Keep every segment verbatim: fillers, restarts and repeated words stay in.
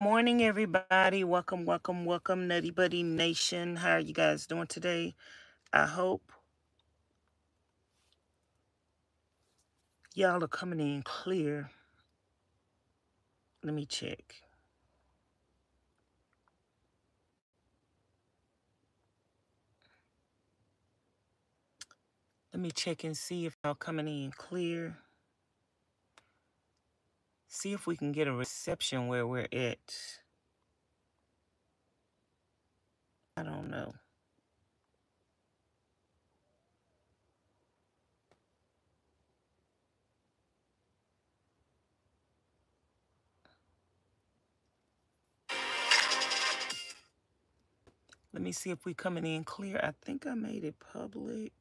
Morning, everybody. Welcome, welcome, welcome, Nutty Buddy Nation. How are you guys doing today? I hope y'all are coming in clear. Let me check. Let me check and see if y'all coming in clear. See if we can get a reception where we're at. I don't know. Let me see if we're coming in clear. I think I made it public.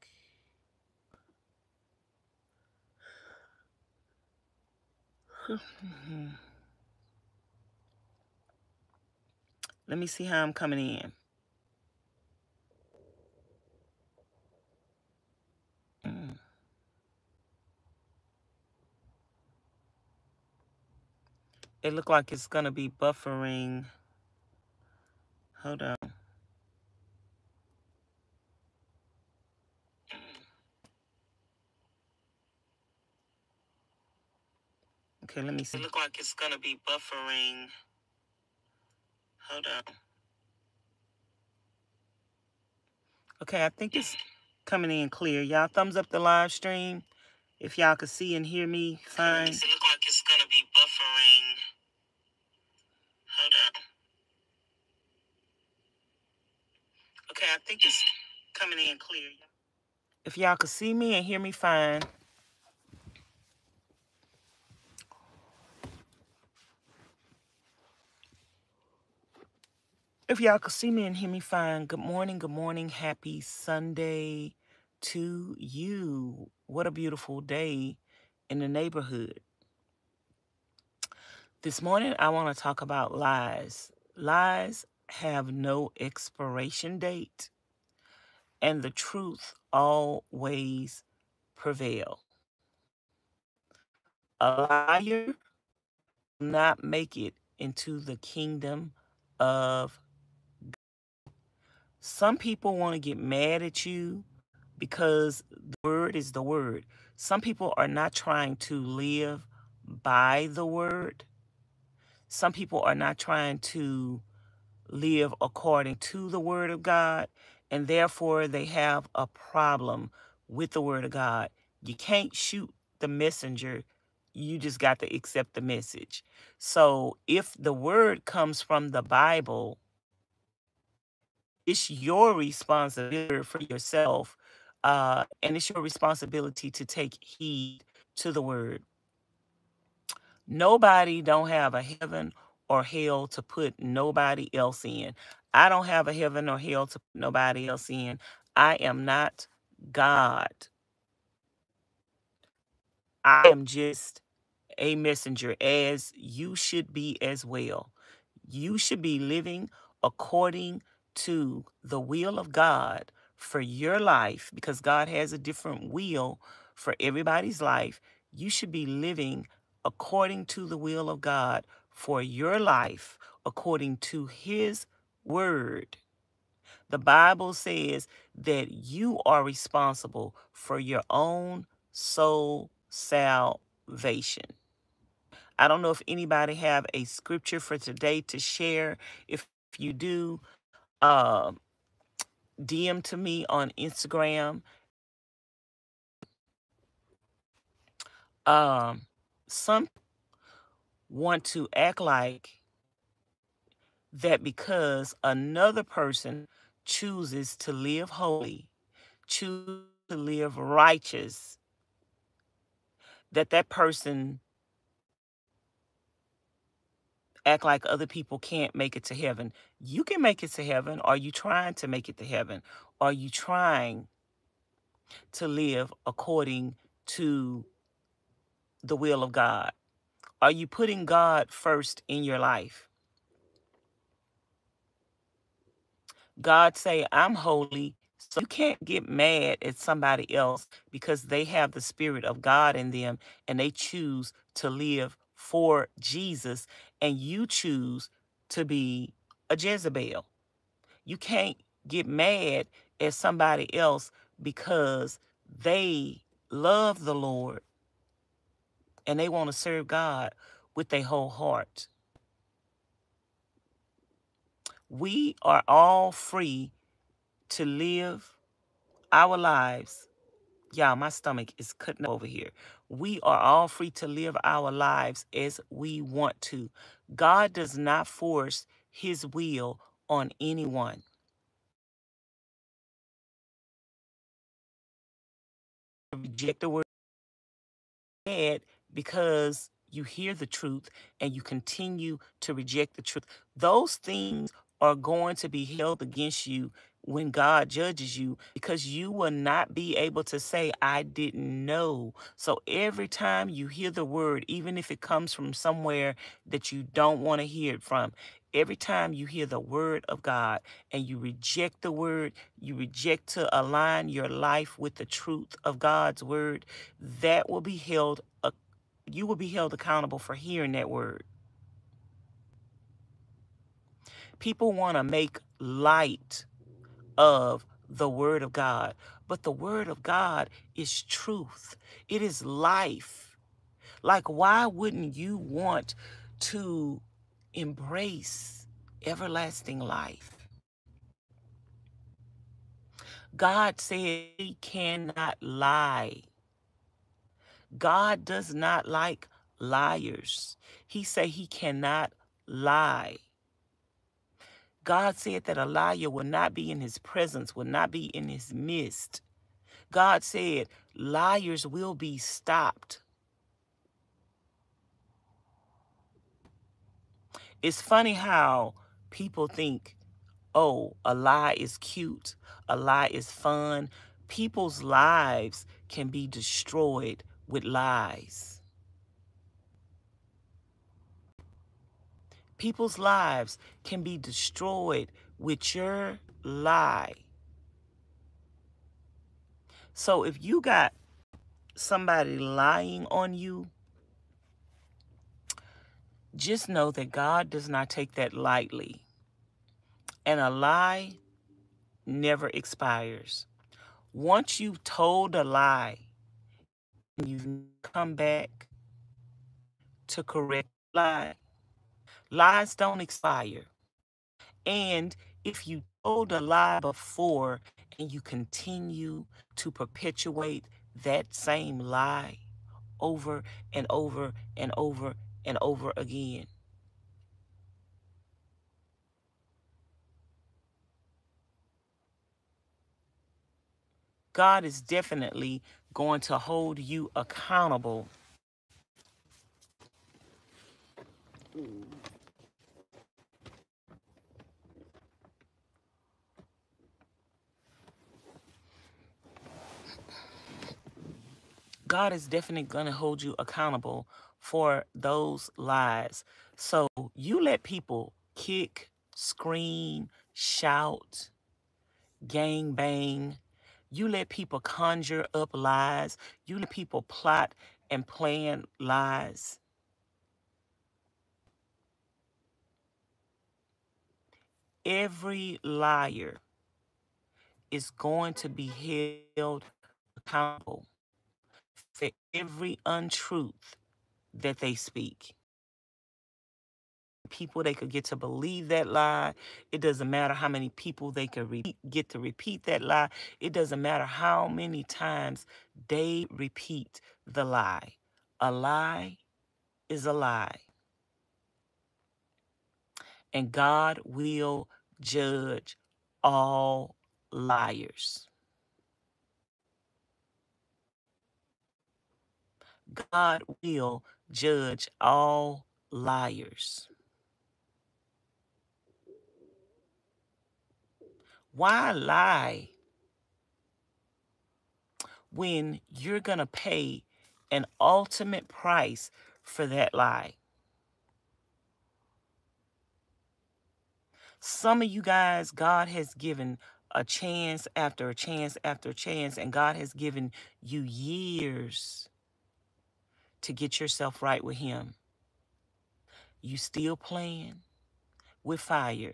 Let me see how I'm coming in. Mm. It look like it's gonna be buffering. Hold on. Okay, let me see. It looks like it's gonna be buffering. Hold on. Okay, I think it's coming in clear. Y'all thumbs up the live stream if y'all could see and hear me fine. It looks like it's gonna be buffering. Hold on. Okay, I think it's coming in clear. If y'all could see me and hear me fine. If y'all could see me and hear me fine, good morning, good morning. Happy Sunday to you. What a beautiful day in the neighborhood. This morning, I want to talk about lies. Lies have no expiration date, and the truth always prevails. A liar will not make it into the kingdom of God. Some people want to get mad at you because the word is the word. Some people are not trying to live by the word. Some people are not trying to live according to the word of God, and therefore they have a problem with the word of God. You can't shoot the messenger. You just got to accept the message. So if the word comes from the Bible, it's your responsibility for yourself, uh, and it's your responsibility to take heed to the word. Nobody don't have a heaven or hell to put nobody else in. I don't have a heaven or hell to put nobody else in. I am not God. I am just a messenger, as you should be as well. You should be living according to to the will of God for your life, because God has a different will for everybody's life. You should be living according to the will of God for your life, according to his word. The Bible says that you are responsible for your own soul salvation. I don't know if anybody have a scripture for today to share. If you do, Uh, D M to me on Instagram. Um, some want to act like that because another person chooses to live holy, choose to live righteous, that that person act like other people can't make it to heaven. You can make it to heaven. Are you trying to make it to heaven? Are you trying to live according to the will of God? Are you putting God first in your life? God say, I'm holy. So you can't get mad at somebody else because they have the spirit of God in them and they choose to live for Jesus, and you choose to be a Jezebel. You can't get mad at somebody else because they love the Lord and they want to serve God with their whole heart. We are all free to live our lives. Y'all, my stomach is cutting over here. We are all free to live our lives as we want to. God does not force his will on anyone. Reject the word bad because you hear the truth and you continue to reject the truth. Those things are going to be held against you when God judges you, because you will not be able to say, I didn't know. So every time you hear the word, even if it comes from somewhere that you don't want to hear it from, every time you hear the word of God and you reject the word, you reject to align your life with the truth of God's word, that will be held, you will be held accountable for hearing that word. People want to make light of the word of God, but the word of God is truth. It is life. Like, why wouldn't you want to embrace everlasting life? God said he cannot lie. God does not like liars. He said he cannot lie. God said that a liar will not be in his presence, will not be in his midst. God said liars will be stopped. It's funny how people think, oh, a lie is cute, a lie is fun. People's lives can be destroyed with lies. People's lives can be destroyed with your lie. So if you got somebody lying on you, just know that God does not take that lightly. And a lie never expires. Once you've told a lie, you've come back to correct the lie. Lies don't expire. And if you told a lie before and you continue to perpetuate that same lie over and over and over and over again, God is definitely going to hold you accountable. Ooh. God is definitely going to hold you accountable for those lies. So you let people kick, scream, shout, gang bang. You let people conjure up lies. You let people plot and plan lies. Every liar is going to be held accountable for every untruth that they speak. People they could get to believe that lie. It doesn't matter how many people they could repeat, get to repeat that lie. It doesn't matter how many times they repeat the lie. A lie is a lie. And God will judge all liars. God will judge all liars. Why lie when you're going to pay an ultimate price for that lie? Some of you guys, God has given a chance after a chance after a chance, and God has given you years to get yourself right with him. You still playing with fire.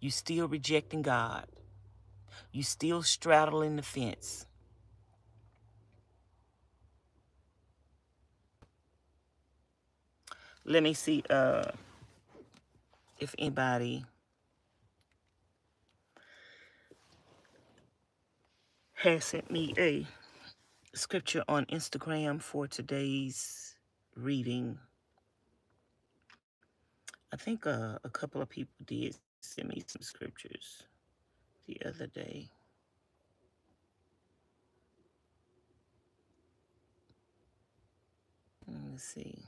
You still rejecting God. You still straddling the fence. Let me see uh, if anybody has sent me a scripture on Instagram for today's reading. I think uh, a couple of people did send me some scriptures the other day. Let's see.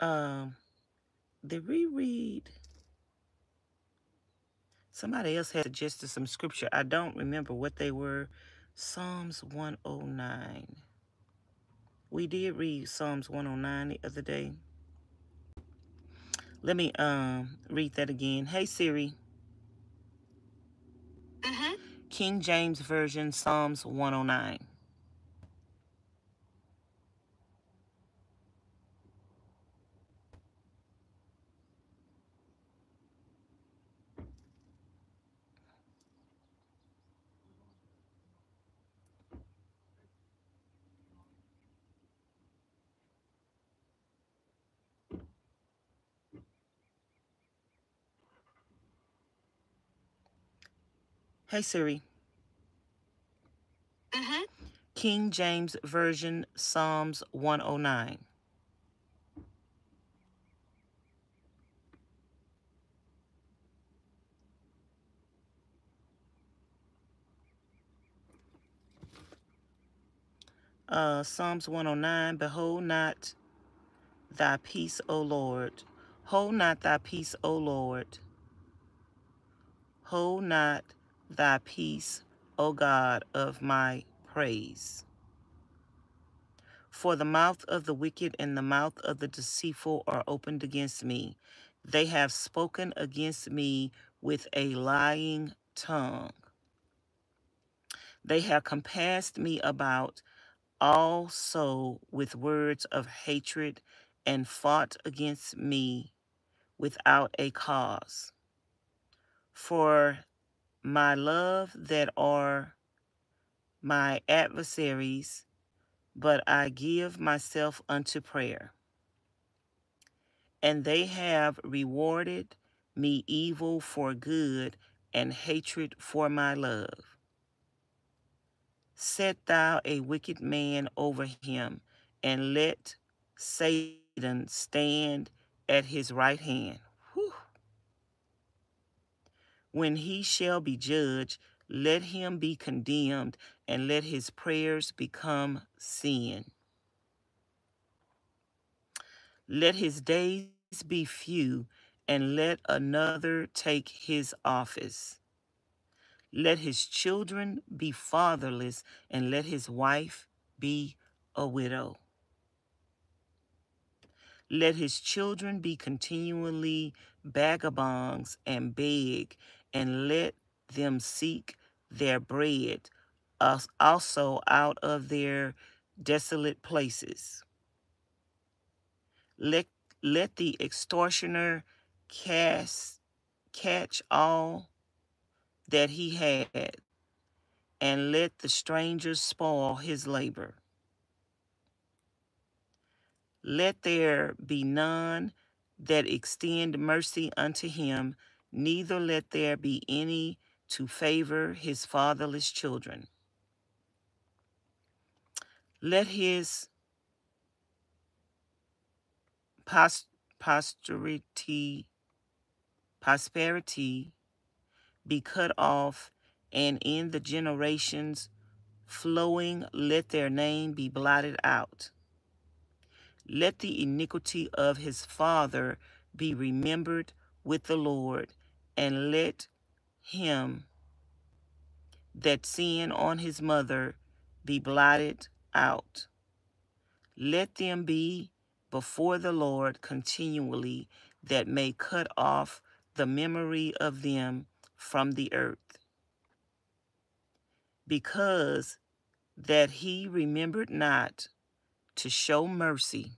Um, the reread. Somebody else had suggested some scripture. I don't remember what they were. Psalms one oh nine. We did read Psalms one oh nine the other day. Let me um read that again. Hey Siri. Mm-hmm. King James Version, Psalms one oh nine. Hey, Siri. Mm-hmm. King James Version, Psalms one oh nine. Uh, Psalms one oh nine, behold not thy peace, O Lord. Hold not thy peace, O Lord. Hold not thy peace, O God of my praise. For the mouth of the wicked and the mouth of the deceitful are opened against me. They have spoken against me with a lying tongue. They have compassed me about also with words of hatred and fought against me without a cause. For my love that are my adversaries, but I give myself unto prayer. And they have rewarded me evil for good and hatred for my love. Set thou a wicked man over him, and let Satan stand at his right hand. When he shall be judged, let him be condemned, and let his prayers become sin. Let his days be few, and let another take his office. Let his children be fatherless, and let his wife be a widow. Let his children be continually vagabonds and beg, and let them seek their bread also out of their desolate places. Let, let the extortioner cast, catch all that he had, and let the stranger spoil his labor. Let there be none that extend mercy unto him, neither let there be any to favor his fatherless children. Let his posterity, prosperity be cut off, and in the generations flowing, let their name be blotted out. Let the iniquity of his father be remembered with the Lord, and let him that sinned on his mother be blotted out. Let them be before the Lord continually, that may cut off the memory of them from the earth. Because that he remembered not to show mercy,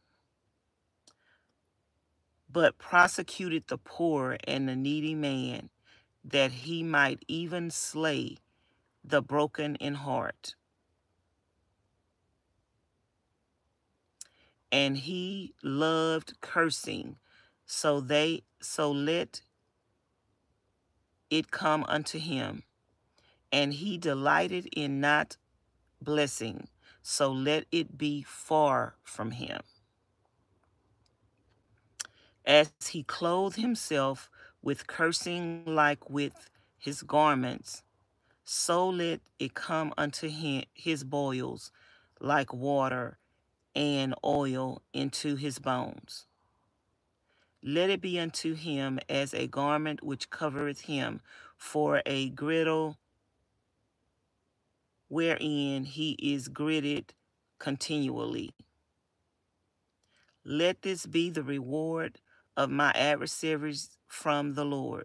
but prosecuted the poor and the needy man, that he might even slay the broken in heart. And he loved cursing, so they so let it come unto him. And he delighted in not blessing, so let it be far from him. As he clothed himself with cursing like with his garments, so let it come unto him, his boils like water and oil into his bones. Let it be unto him as a garment which covereth him, for a girdle wherein he is girded continually. Let this be the reward of my adversaries from the Lord,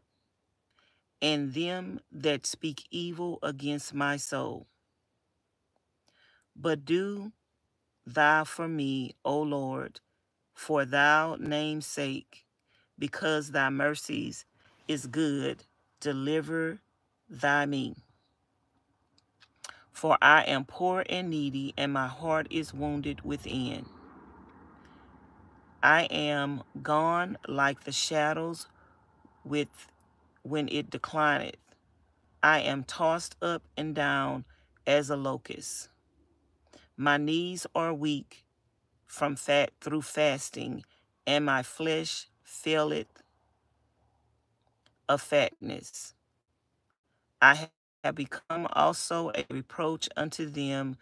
and them that speak evil against my soul. But do thou for me, O Lord, for thy name's sake, because thy mercies is good, deliver thy me. For I am poor and needy, and my heart is wounded within. I am gone like the shadows with when it declineth. I am tossed up and down as a locust. My knees are weak from fat through fasting, and my flesh faileth of fatness. I have become also a reproach unto them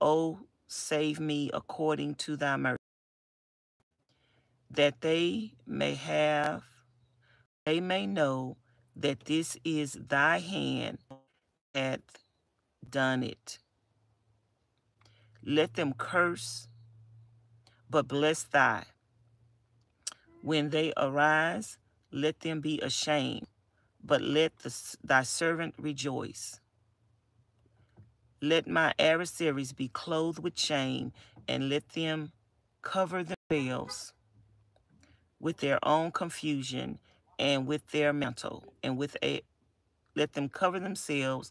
O save me according to thy mercy, that they may have, they may know that this is thy hand that done it. Let them curse, but bless thy. When they arise, let them be ashamed, but let the, thy servant rejoice. Let my adversaries be clothed with shame, and let them cover themselves with their own confusion and with their mantle, and with a let them cover themselves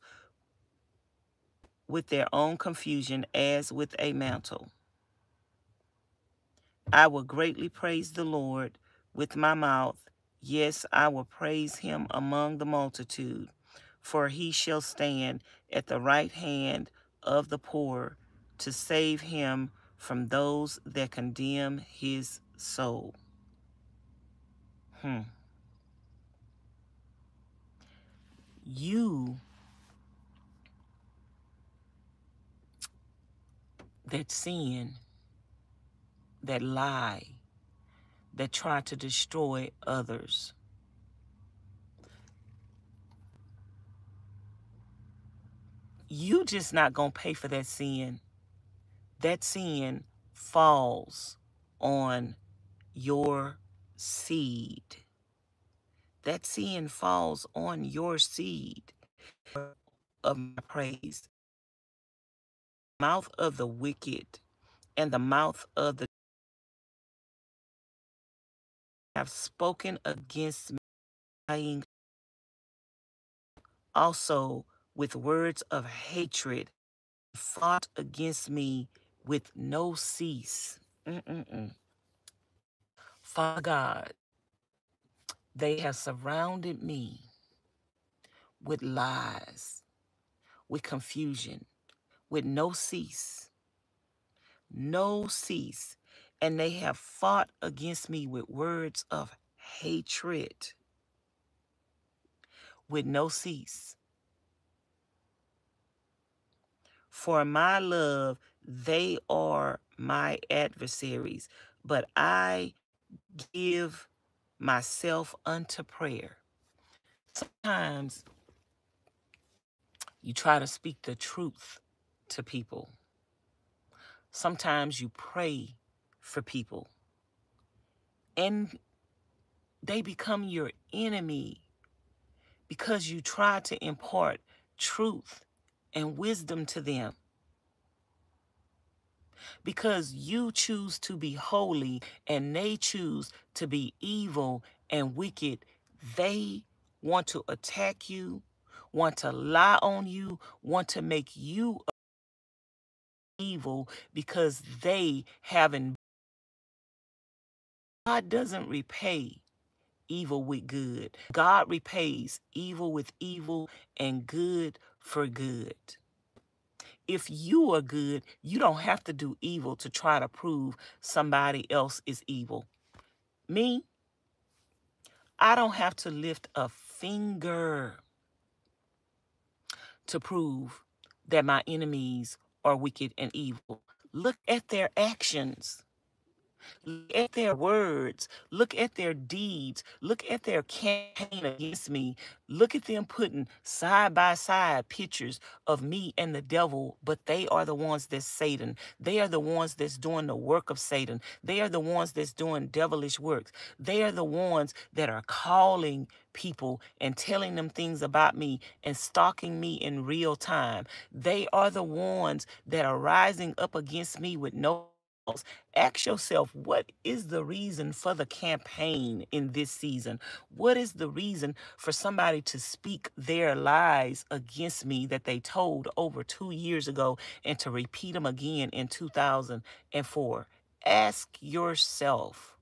with their own confusion as with a mantle. I will greatly praise the Lord with my mouth. Yes, I will praise him among the multitude, for he shall stand at the right hand of the poor to save him from those that condemn his soul. Hmm. You that sin, that lie, that try to destroy others, you just not gonna pay for that sin. That sin falls on your seed. That sin falls on your seed of my praise. The mouth of the wicked and the mouth of the have spoken against me, also with words of hatred, fought against me with no cease. Mm-mm-mm. Father God, they have surrounded me with lies, with confusion, with no cease. No cease. and they have fought against me with words of hatred with no cease. For my love, they are my adversaries, but I give myself unto prayer. Sometimes you try to speak the truth to people. Sometimes you pray for people, and they become your enemy because you try to impart truth and wisdom to them. Because you choose to be holy and they choose to be evil and wicked, they want to attack you, want to lie on you, want to make you evil because they haven't. God doesn't repay evil with good. God repays evil with evil and good for good. If you are good, you don't have to do evil to try to prove somebody else is evil. Me, I don't have to lift a finger to prove that my enemies are wicked and evil. Look at their actions. Look at their words. Look at their deeds. Look at their campaign against me. Look at them putting side by side pictures of me and the devil, but they are the ones that's Satan. They are the ones that's doing the work of Satan. They are the ones that's doing devilish works. They are the ones that are calling people and telling them things about me and stalking me in real time. They are the ones that are rising up against me with no. Ask yourself, what is the reason for the campaign in this season? What is the reason for somebody to speak their lies against me that they told over two years ago and to repeat them again in two thousand four? Ask yourself,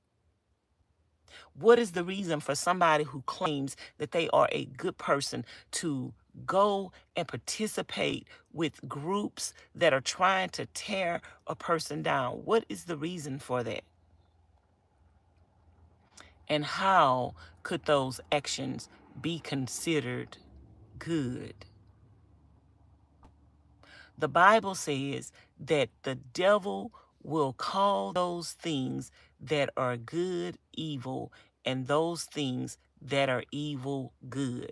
what is the reason for somebody who claims that they are a good person to go and participate with groups that are trying to tear a person down? What is the reason for that? And how could those actions be considered good? The Bible says that the devil will call those things that are good evil and those things that are evil good.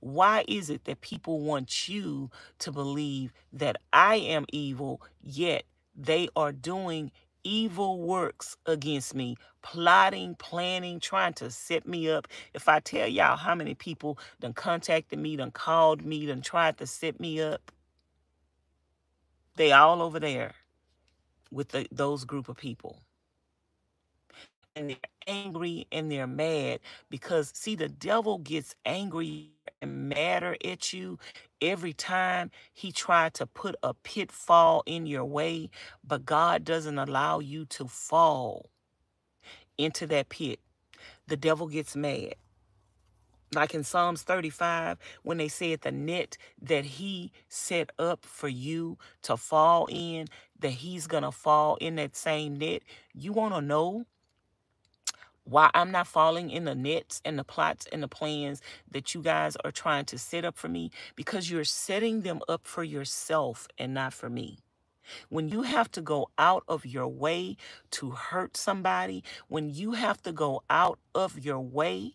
Why is it that people want you to believe that I am evil, yet they are doing evil works against me, plotting, planning, trying to set me up? If I tell y'all how many people done contacted me, done called me, done tried to set me up, they all over there with the, those group of people. And they're angry and they're mad because, see, the devil gets angry and madder at you every time he tried to put a pitfall in your way, but God doesn't allow you to fall into that pit. The devil gets mad. Like in Psalms thirty-five, when they said the net that he set up for you to fall in, that he's going to fall in that same net. You want to know why I'm not falling in the nets and the plots and the plans that you guys are trying to set up for me? Because you're setting them up for yourself and not for me. When you have to go out of your way to hurt somebody, when you have to go out of your way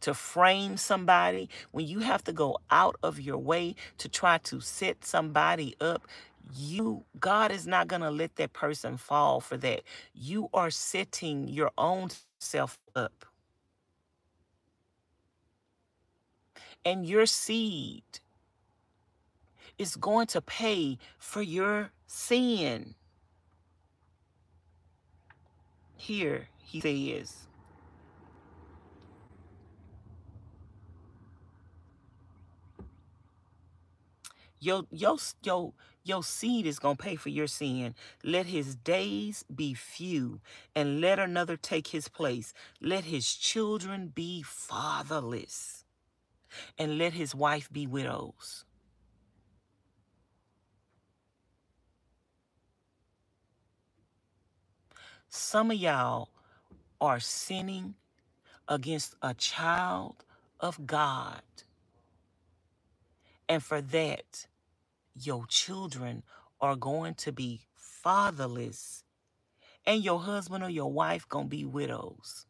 to frame somebody, when you have to go out of your way to try to set somebody up, You, God is not going to let that person fall for that. You are setting your own self up. And your seed is going to pay for your sin. Here he says, Yo, yo, yo. Your seed is going to pay for your sin. Let his days be few, and let another take his place. Let his children be fatherless, and let his wife be widows. Some of y'all are sinning against a child of God. And for that, your children are going to be fatherless, and your husband or your wife gonna be widows.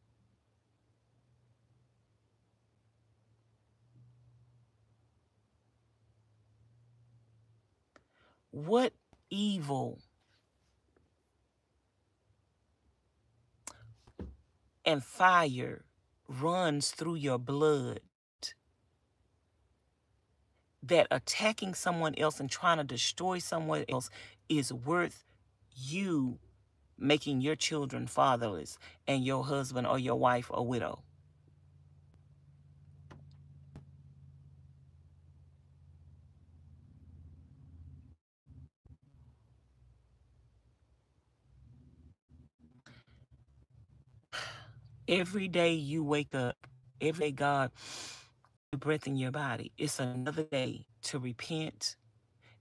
What evil and fire runs through your blood that attacking someone else and trying to destroy someone else is worth you making your children fatherless and your husband or your wife a widow? Every day you wake up, every day God, the breath in your body, it's another day to repent.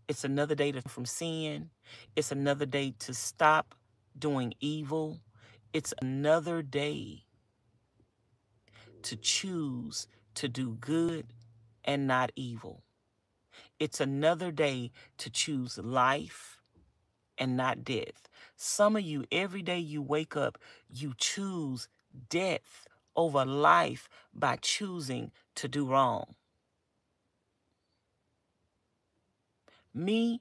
It's another day to from sin. It's another day to stop doing evil. It's another day to choose to do good and not evil. It's another day to choose life and not death. Some of you, every day you wake up, you choose death over life by choosing to do wrong. Me,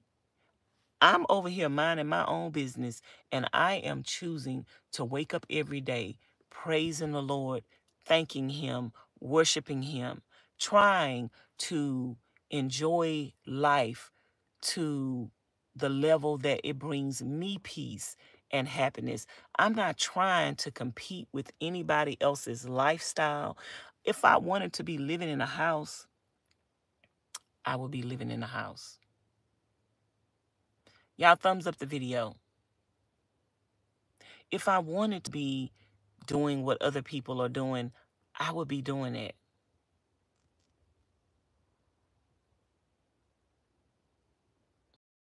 I'm over here minding my own business, and I am choosing to wake up every day praising the Lord, thanking Him, worshiping Him, trying to enjoy life to the level that it brings me peace and happiness. I'm not trying to compete with anybody else's lifestyle. If I wanted to be living in a house, I would be living in a house. Y'all thumbs up the video. If I wanted to be doing what other people are doing, I would be doing it.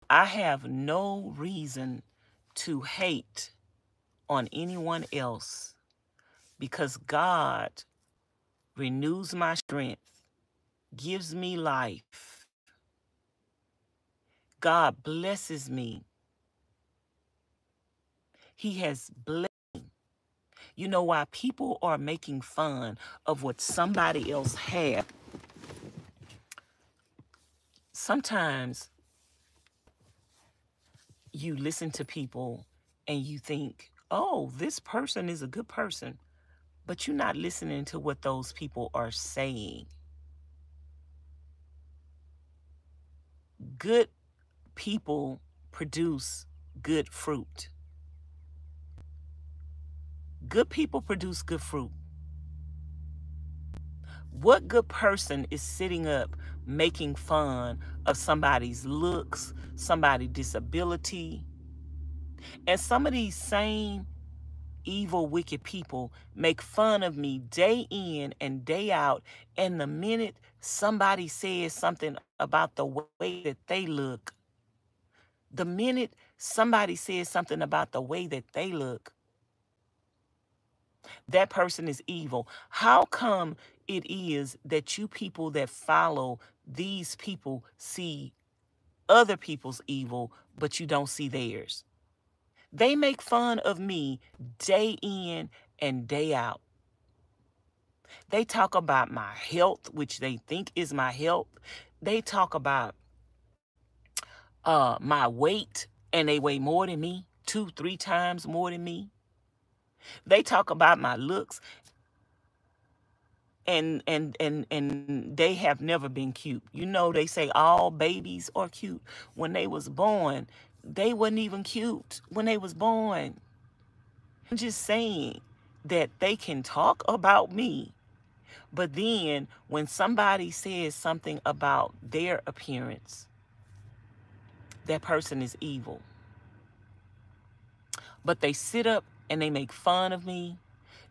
I have no reason to hate on anyone else, because God renews my strength, gives me life. God blesses me. He has blessed me. You know why? People are making fun of what somebody else had. Sometimes you listen to people and you think, oh, this person is a good person, but you're not listening to what those people are saying. Good people produce good fruit. Good people produce good fruit. What good person is sitting up making fun of somebody's looks, somebody's disability? And some of these same evil, wicked people make fun of me day in and day out. And the minute somebody says something about the way that they look, the minute somebody says something about the way that they look, that person is evil. How come it is that you people that follow these people see other people's evil, but you don't see theirs? They make fun of me day in and day out. They talk about my health, which they think is my health. They talk about uh, my weight, and they weigh more than me, two, three times more than me. They talk about my looks, and and and and they have never been cute. You know, they say all babies are cute. When they was born, they wasn't even cute when they was born. I'm just saying that they can talk about me, but then when somebody says something about their appearance, that person is evil. But they sit up and they make fun of me.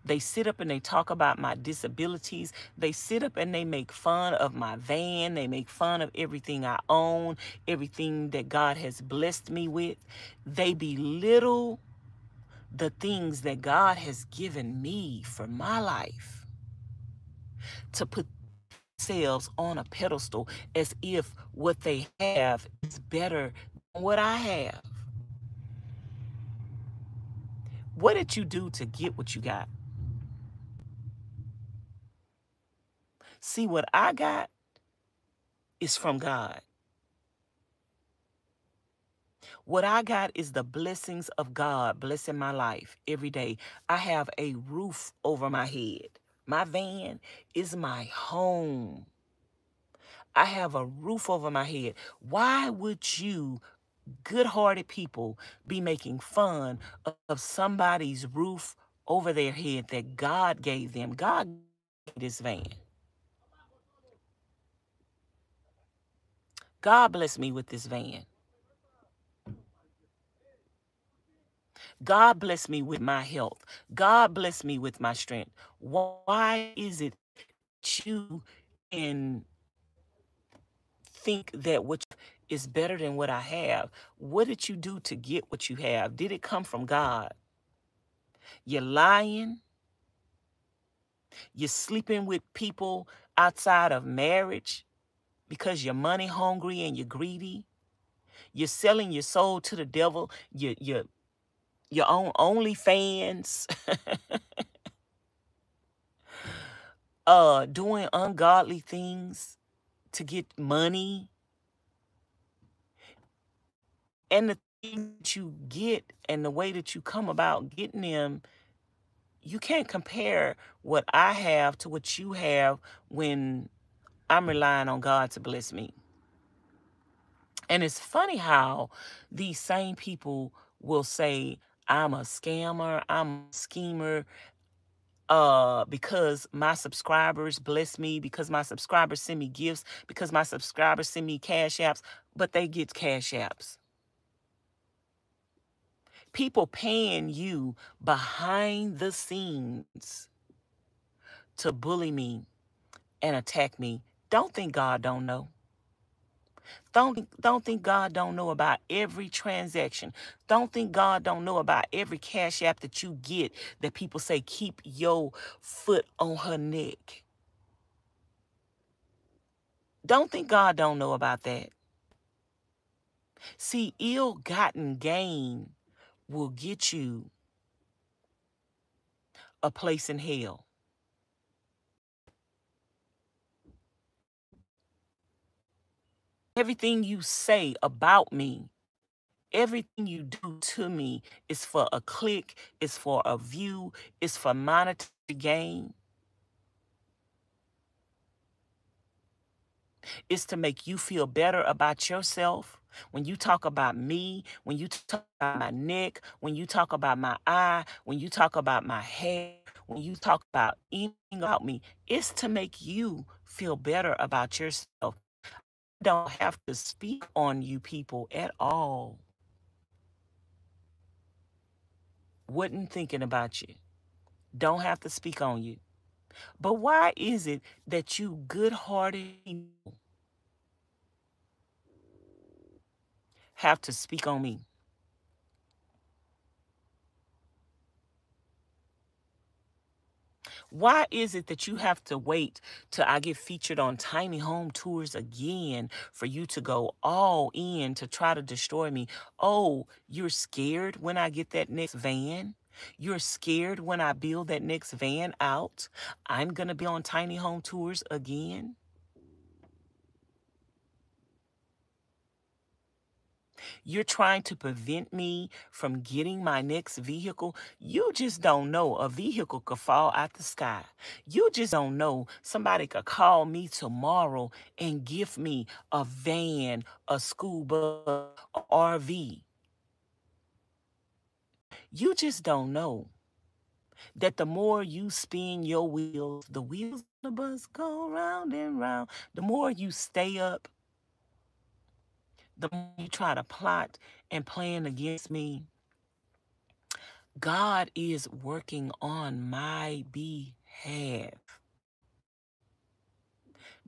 They sit up and they talk about my disabilities. They sit up and they make fun of my van. They make fun of everything I own, everything that God has blessed me with. They belittle the things that God has given me for my life, to put themselves on a pedestal as if what they have is better than what I have. What did you do to get what you got? See, what I got is from God. What I got is the blessings of God blessing my life every day. I have a roof over my head. My van is my home. I have a roof over my head. Why would you, good-hearted people, be making fun of somebody's roof over their head that God gave them? God gave this van. God blessed me with this van. God blessed me with my health. God blessed me with my strength. Why is it that you can think that what is better than what I have? What did you do to get what you have? Did it come from God? You're lying. You're sleeping with people outside of marriage because you're money hungry and you're greedy. You're selling your soul to the devil. You're, you're your own OnlyFans, uh, doing ungodly things to get money. And the things that you get and the way that you come about getting them, you can't compare what I have to what you have when I'm relying on God to bless me. And it's funny how these same people will say, I'm a scammer, I'm a schemer, uh, because my subscribers bless me, because my subscribers send me gifts, because my subscribers send me Cash Apps, but they get Cash Apps. People paying you behind the scenes to bully me and attack me. Don't think God don't know. Don't, don't think God don't know about every transaction. Don't think God don't know about every Cash App that you get that people say, keep your foot on her neck. Don't think God don't know about that. See, ill-gotten gain will get you a place in hell. Everything you say about me, everything you do to me is for a click, is for a view, is for monetary gain. It's to make you feel better about yourself. When you talk about me, when you talk about my neck, when you talk about my eye, when you talk about my hair, when you talk about anything about me, it's to make you feel better about yourself. Don't have to speak on you people at all. Wasn't thinking about you. Don't have to speak on you. But why is it that you good-hearted people have to speak on me? Why is it that you have to wait till I get featured on Tiny Home Tours again for you to go all in to try to destroy me? Oh, you're scared when I get that next van? You're scared when I build that next van out? I'm going to be on Tiny Home Tours again? You're trying to prevent me from getting my next vehicle. You just don't know. A vehicle could fall out the sky. You just don't know. Somebody could call me tomorrow and give me a van, a school bus, an R V. You just don't know that the more you spin your wheels, the wheels of the bus go round and round. The more you stay up, the more you try to plot and plan against me, God is working on my behalf.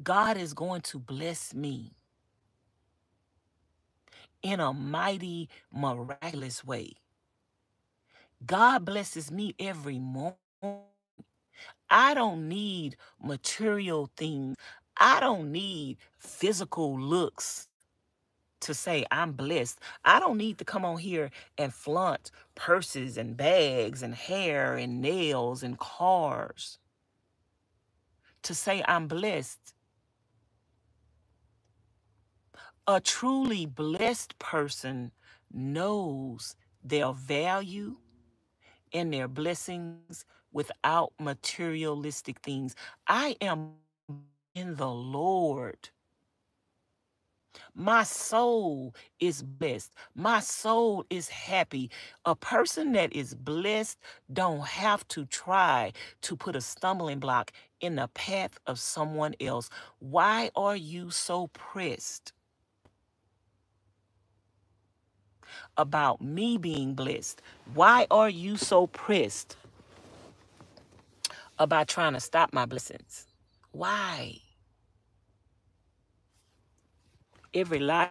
God is going to bless me in a mighty, miraculous way. God blesses me every morning. I don't need material things. I don't need physical looks to say I'm blessed. I don't need to come on here and flaunt purses and bags and hair and nails and cars to say I'm blessed. A truly blessed person knows their value and their blessings without materialistic things. I am in the Lord. My soul is blessed. My soul is happy. A person that is blessed don't have to try to put a stumbling block in the path of someone else. Why are you so pressed about me being blessed? Why are you so pressed about trying to stop my blessings? Why? Every lie,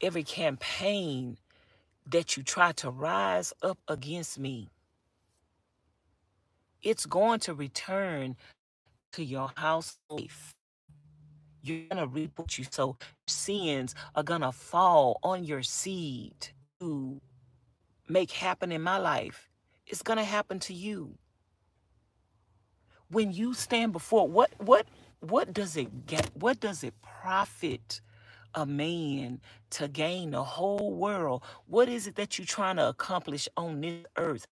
every campaign that you try to rise up against me, it's going to return to your house life. You're going to reap what you sow. Sins are going to fall on your seed to make happen in my life. It's going to happen to you. When you stand before, what, what, What does it get? What does it profit a man to gain the whole world? What is it that you're trying to accomplish on this earth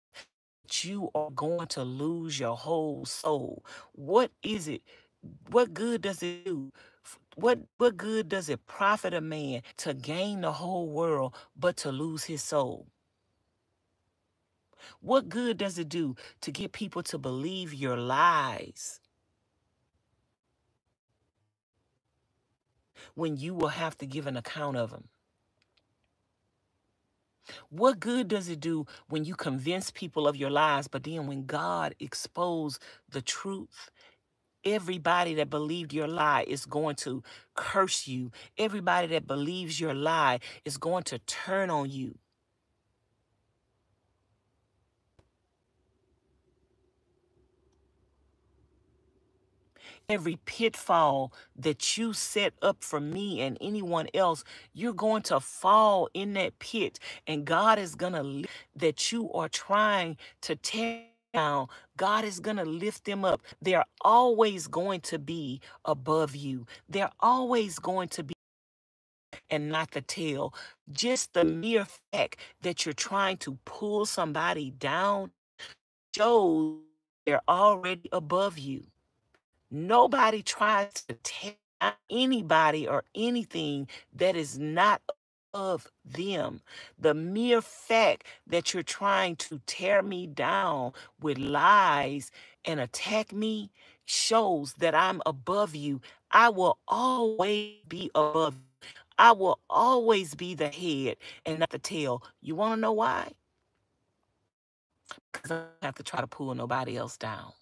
that you are going to lose your whole soul? What is it? What good does it do? What what good does it profit a man to gain the whole world but to lose his soul? What good does it do to get people to believe your lies when you will have to give an account of them? What good does it do when you convince people of your lies, but then when God exposes the truth, everybody that believed your lie is going to curse you. Everybody that believes your lie is going to turn on you. Every pitfall that you set up for me and anyone else, you're going to fall in that pit, and God is going to, that you are trying to tear down, God is going to lift them up. They're always going to be above you. They're always going to be and not the tail. Just the mere fact that you're trying to pull somebody down shows they're already above you. Nobody tries to tear down anybody or anything that is not of them. The mere fact that you're trying to tear me down with lies and attack me shows that I'm above you. I will always be above you. I will always be the head and not the tail. You want to know why? Because I don't have to try to pull nobody else down.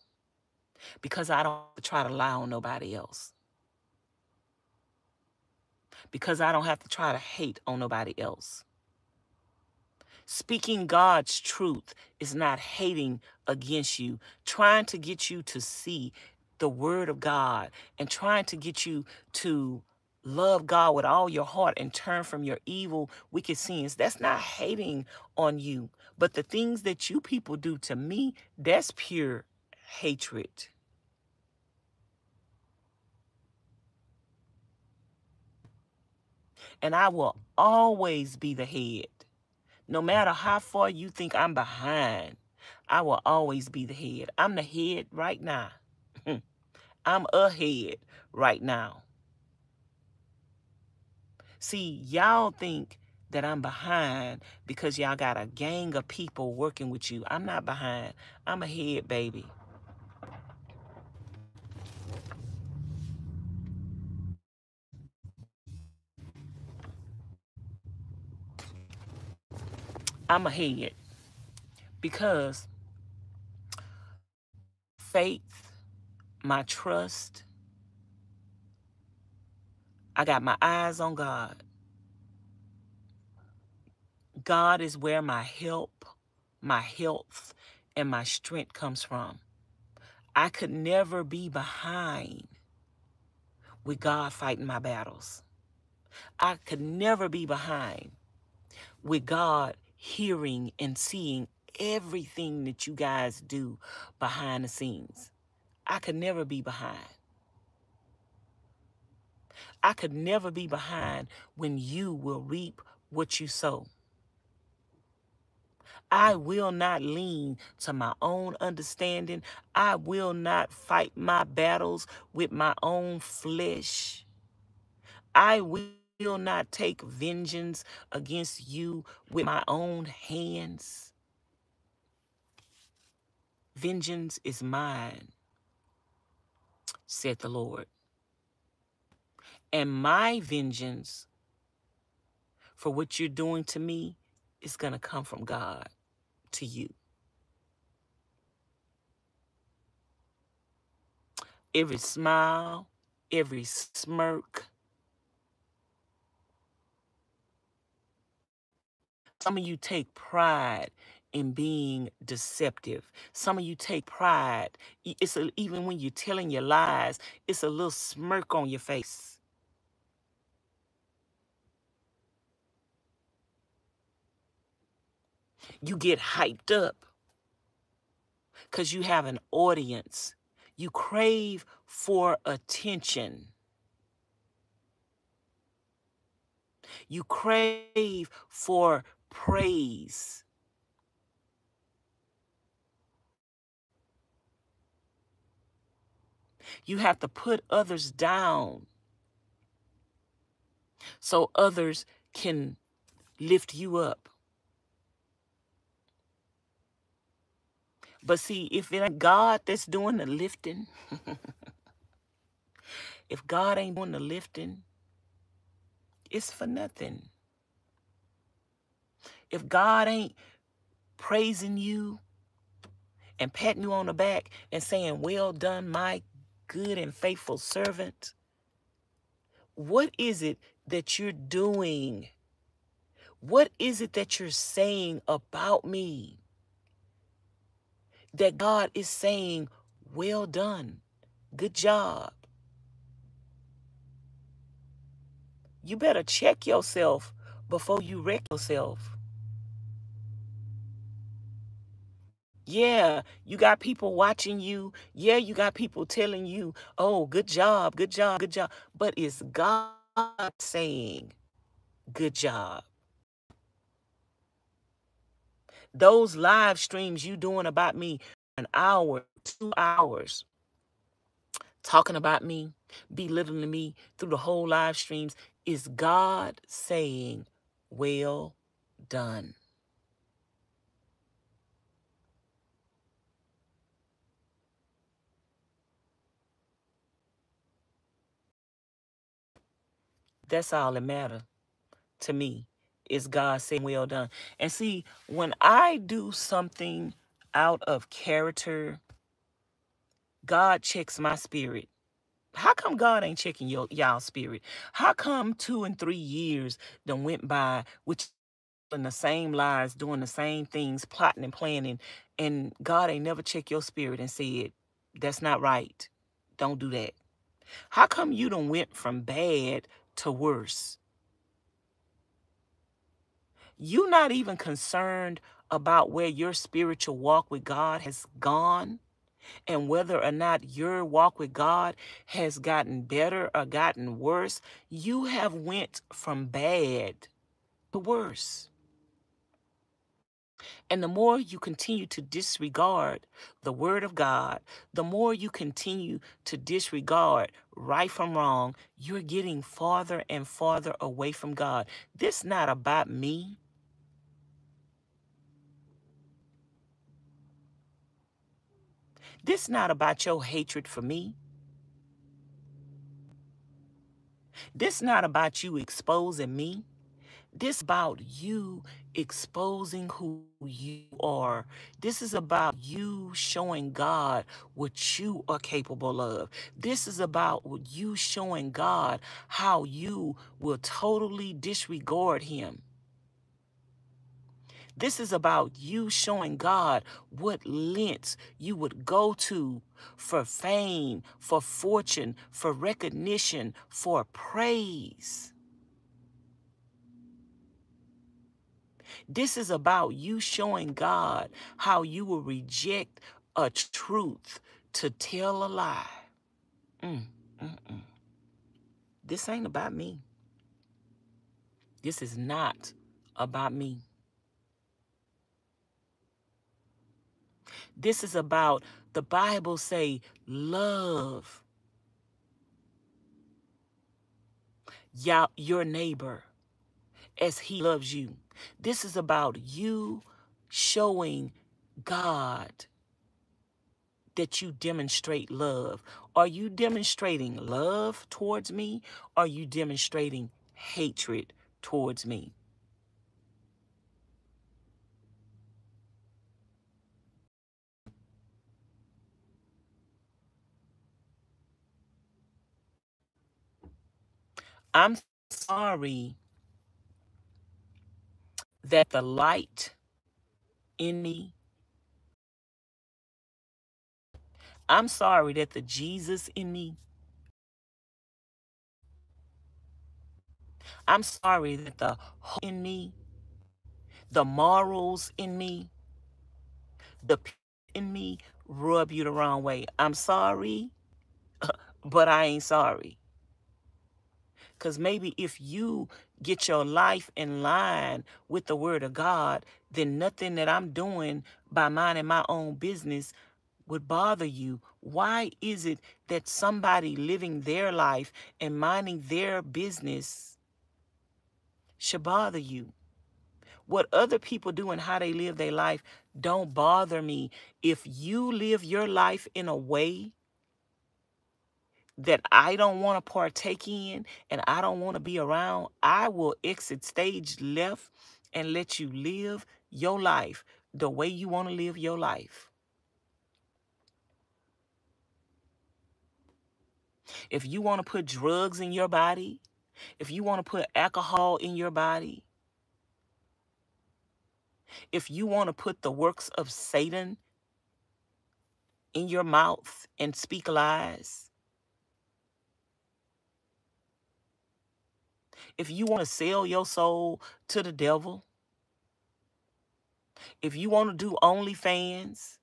Because I don't have to try to lie on nobody else. Because I don't have to try to hate on nobody else. Speaking God's truth is not hating against you. Trying to get you to see the word of God and trying to get you to love God with all your heart and turn from your evil, wicked sins. That's not hating on you. But the things that you people do to me, that's pure hatred. And I will always be the head. No matter how far you think I'm behind, I will always be the head. I'm the head right now. I'm a head right now. See, y'all think that I'm behind because y'all got a gang of people working with you. I'm not behind. I'm a head, baby. I'm ahead because faith, my trust, I got my eyes on God. God is where my help, my health, and my strength comes from. I could never be behind with God fighting my battles. I could never be behind with God hearing and seeing everything that you guys do behind the scenes. I could never be behind. I could never be behind when you will reap what you sow. I will not lean to my own understanding. I will not fight my battles with my own flesh. I will not take vengeance against you with my own hands. Vengeance is mine, said the Lord. And my vengeance for what you're doing to me is going to come from God to you. Every smile, every smirk. Some of you take pride in being deceptive. Some of you take pride. It's a, even when you're telling your lies, it's a little smirk on your face. You get hyped up because you have an audience. You crave for attention. You crave for praise. You have to put others down so others can lift you up. But see, if it ain't God that's doing the lifting, if God ain't doing the lifting, it's for nothing. If God ain't praising you and patting you on the back and saying, well done, my good and faithful servant, what is it that you're doing? What is it that you're saying about me? That God is saying, well done, good job. You better check yourself before you wreck yourself. Yeah, you got people watching you. Yeah, you got people telling you, oh, good job, good job, good job. But it's God saying, good job. Those live streams you doing about me, an hour, two hours, talking about me, belittling me through the whole live streams, is God saying, well done. That's all that matters to me. Is God saying, well done. And see, when I do something out of character, God checks my spirit. How come God ain't checking your, y'all spirit? How come two and three years done went by with the same lies, doing the same things, plotting and planning, and God ain't never checked your spirit and said, that's not right. Don't do that. How come you done went from bad to worse? You're not even concerned about where your spiritual walk with God has gone and whether or not your walk with God has gotten better or gotten worse. You have went from bad to worse. And the more you continue to disregard the word of God, the more you continue to disregard right from wrong, you're getting farther and farther away from God. This is not about me. This is not about your hatred for me. This is not about you exposing me. This is about you exposing who you are. This is about you showing God what you are capable of. This is about you showing God how you will totally disregard him This is about you showing God what lengths you would go to for fame, for fortune, for recognition, for praise. This is about you showing God how you will reject a truth to tell a lie. Mm, mm, mm. This ain't about me. This is not about me. This is about, the Bible say, love your neighbor as he loves you. This is about you showing God that you demonstrate love. Are you demonstrating love towards me? Are you demonstrating hatred towards me? I'm sorry that the light in me, I'm sorry that the Jesus in me, I'm sorry that the hope in me, the morals in me, the people in me rub you the wrong way. I'm sorry, but I ain't sorry. Because maybe if you get your life in line with the word of God, then nothing that I'm doing by minding my own business would bother you. Why is it that somebody living their life and minding their business should bother you? What other people do and how they live their life don't bother me. If you live your life in a way that I don't want to partake in and I don't want to be around, I will exit stage left and let you live your life the way you want to live your life. If you want to put drugs in your body, if you want to put alcohol in your body, if you want to put the works of Satan in your mouth and speak lies, if you want to sell your soul to the devil, if you want to do OnlyFans,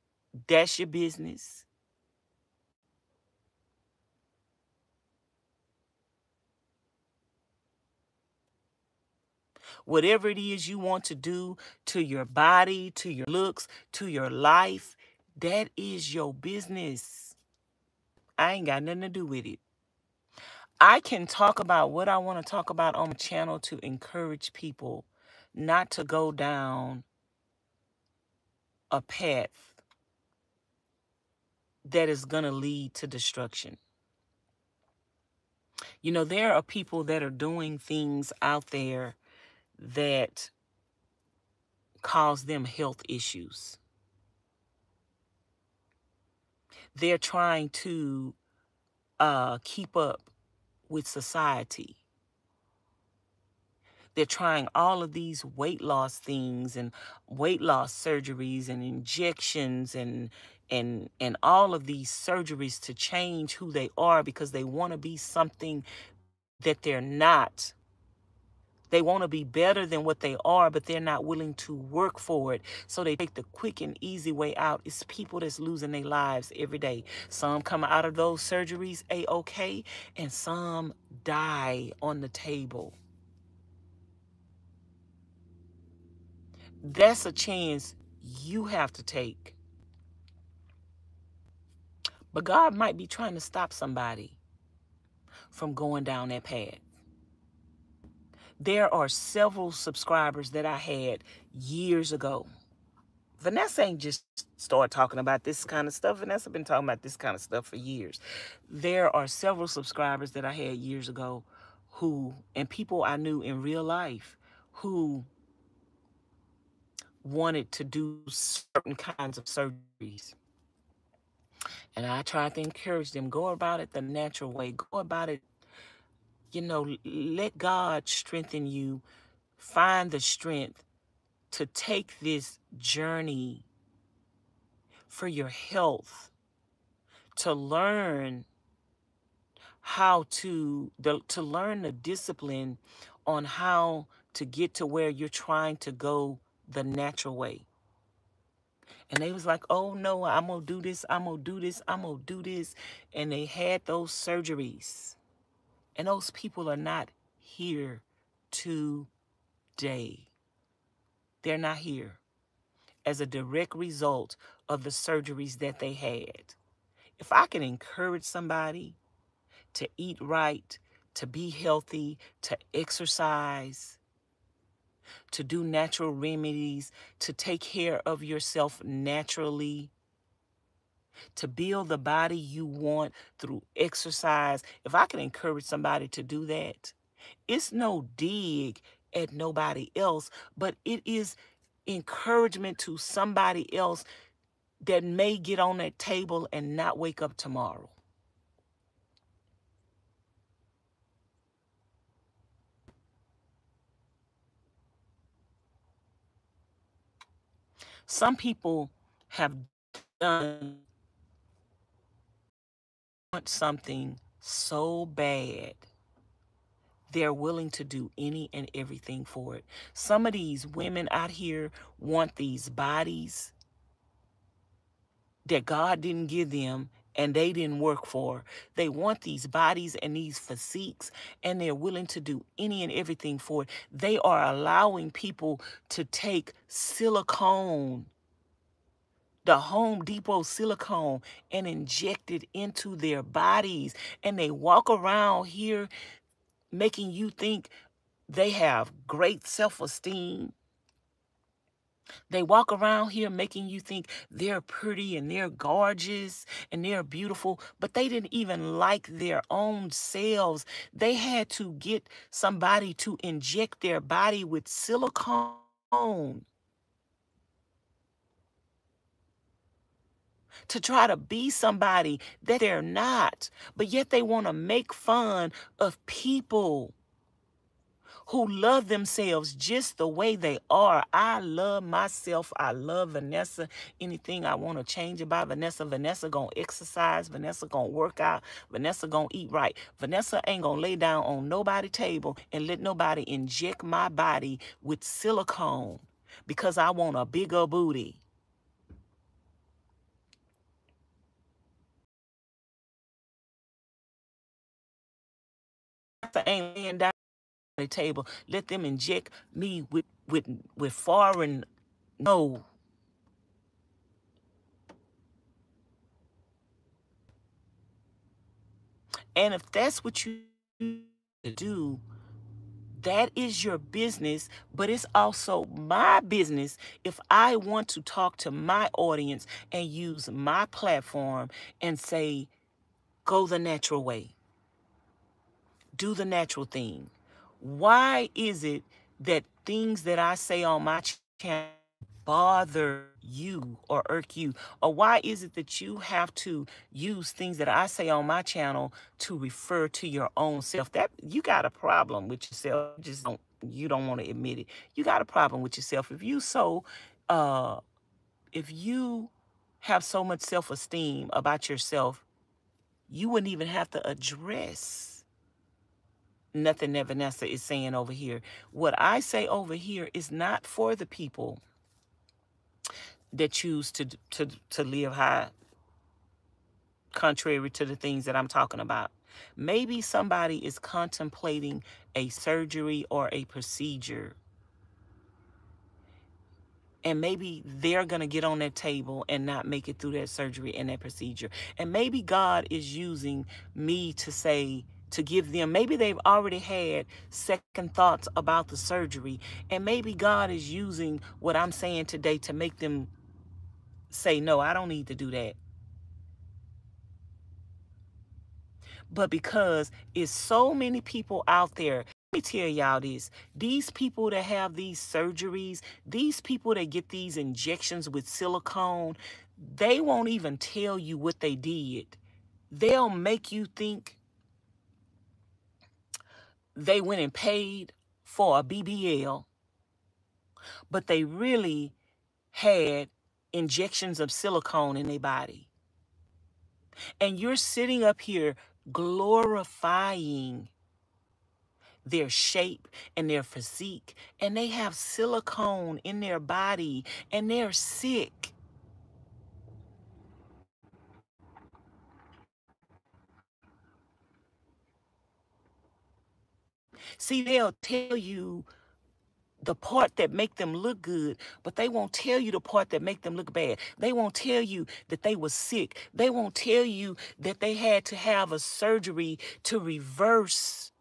that's your business. Whatever it is you want to do to your body, to your looks, to your life, that is your business. I ain't got nothing to do with it. I can talk about what I want to talk about on my channel to encourage people not to go down a path that is going to lead to destruction. You know, there are people that are doing things out there that cause them health issues. They're trying to uh, keep up with society. They're trying all of these weight loss things and weight loss surgeries and injections and and and all of these surgeries to change who they are because they want to be something that they're not. They want to be better than what they are, but they're not willing to work for it. So they take the quick and easy way out. It's people that's losing their lives every day. Some come out of those surgeries A-okay, and some die on the table. That's a chance you have to take. But God might be trying to stop somebody from going down that path. There are several subscribers that I had years ago. Vanessa ain't just start talking about this kind of stuff. Vanessa been talking about this kind of stuff for years. There are several subscribers that I had years ago who, and people I knew in real life, who wanted to do certain kinds of surgeries. And I tried to encourage them, go about it the natural way. Go about it. You know, let God strengthen you. Find the strength to take this journey for your health, to learn how to, the, to learn the discipline on how to get to where you're trying to go the natural way. And they was like, oh no, I'm gonna do this, I'm gonna do this, I'm gonna do this. And they had those surgeries. And those people are not here today. They're not here as a direct result of the surgeries that they had. If I can encourage somebody to eat right, to be healthy, to exercise, to do natural remedies, to take care of yourself naturally, to build the body you want through exercise. If I can encourage somebody to do that, it's no dig at nobody else, but it is encouragement to somebody else that may get on that table and not wake up tomorrow. Some people have done something so bad, they're willing to do any and everything for it. Some of these women out here want these bodies that God didn't give them and they didn't work for. They want these bodies and these physiques, and they're willing to do any and everything for it. They are allowing people to take silicone, the Home Depot silicone, and inject it into their bodies. And they walk around here making you think they have great self-esteem. They walk around here making you think they're pretty and they're gorgeous and they're beautiful, but they didn't even like their own selves. They had to get somebody to inject their body with silicone to try to be somebody that they're not, but yet they want to make fun of people who love themselves just the way they are. I love myself. I love Vanessa. Anything I want to change about Vanessa, Vanessa gonna exercise. Vanessa gonna work out. Vanessa gonna eat right. Vanessa ain't gonna lay down on nobody's table and let nobody inject my body with silicone because I want a bigger booty. Vanessa ain't laying down the table, let them inject me with with with foreign. No, and if that's what you do, that is your business, but it's also my business if I want to talk to my audience and use my platform and say, go the natural way, do the natural thing. Why is it that things that I say on my channel bother you or irk you? Or why is it that you have to use things that I say on my channel to refer to your own self? That you got a problem with yourself. Just don't, you don't want to admit it. You got a problem with yourself. If you so, uh, if you have so much self-esteem about yourself, you wouldn't even have to address nothing that Vanessa is saying over here. What I say over here is not for the people that choose to, to, to live high, contrary to the things that I'm talking about. Maybe somebody is contemplating a surgery or a procedure, and maybe they're going to get on that table and not make it through that surgery and that procedure. And maybe God is using me to say, to give them, maybe they've already had second thoughts about the surgery, and maybe God is using what I'm saying today to make them say, no, I don't need to do that. But because it's so many people out there, let me tell y'all this, these people that have these surgeries, these people that get these injections with silicone, they won't even tell you what they did. They'll make you think they went and paid for a B B L. but they really had injections of silicone in their body. And you're sitting up here glorifying their shape and their physique, and they have silicone in their body, and they're sick. See, they'll tell you the part that make them look good, but they won't tell you the part that make them look bad. They won't tell you that they were sick. They won't tell you that they had to have a surgery to reverse